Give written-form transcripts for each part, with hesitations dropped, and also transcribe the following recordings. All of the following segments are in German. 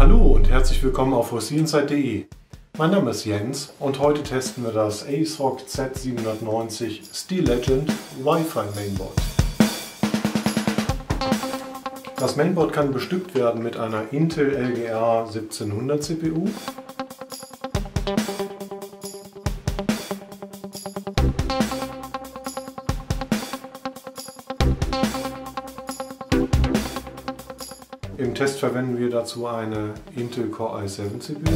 Hallo und herzlich willkommen auf OCinside.de. Mein Name ist Jens und heute testen wir das ASRock Z790 Steel Legend WiFi Mainboard. Das Mainboard kann bestückt werden mit einer Intel LGA 1700 CPU, im Test verwenden wir dazu eine Intel Core i7 CPU,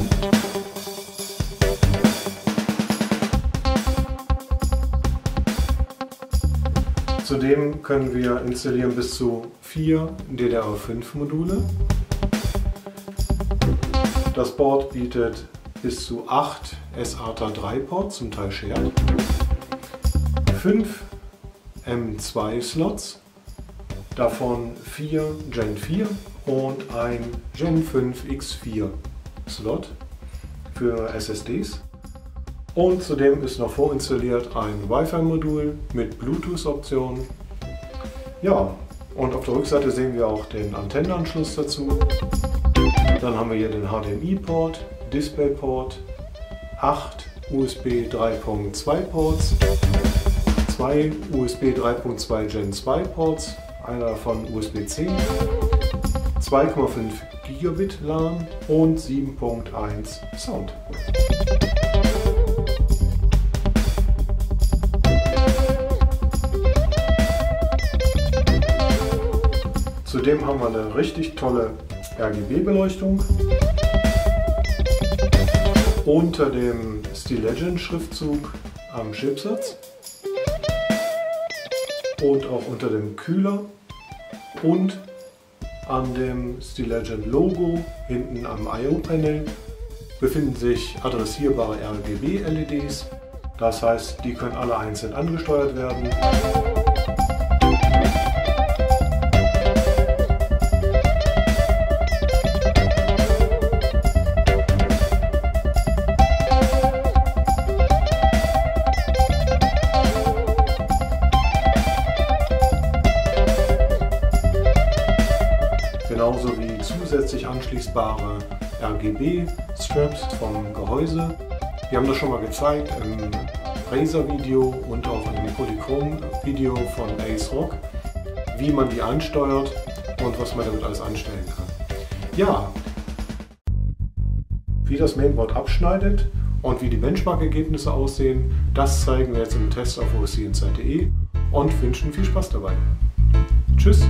zudem können wir installieren bis zu 4 DDR5 Module. Das Board bietet bis zu 8 SATA 3 Ports, zum Teil shared, 5 M.2 Slots, davon 4 Gen 4 und ein Gen 5 X4 Slot für SSDs, und zudem ist noch vorinstalliert ein Wi-Fi-Modul mit Bluetooth-Option. Ja, und auf der Rückseite sehen wir auch den Antennenanschluss dazu. Dann haben wir hier den HDMI-Port, Display-Port, 8 USB 3.2 Ports, 2 USB 3.2 Gen 2 Ports, einer davon USB-C, 2,5 Gigabit LAN und 7.1 Sound. Zudem haben wir eine richtig tolle RGB-Beleuchtung. Unter dem Steel Legend Schriftzug am Chipsatz und auch unter dem Kühler und an dem Steel Legend Logo hinten am I/O-Panel befinden sich adressierbare RGB-LEDs, das heißt, die können alle einzeln angesteuert werden. Genauso wie zusätzlich anschließbare RGB-Straps vom Gehäuse. Wir haben das schon mal gezeigt im Razer-Video und auch im Polychrom-Video von ASRock, wie man die ansteuert und was man damit alles anstellen kann. Ja, wie das Mainboard abschneidet und wie die Benchmark-Ergebnisse aussehen, das zeigen wir jetzt im Test auf OCinside.de und wünschen viel Spaß dabei. Tschüss!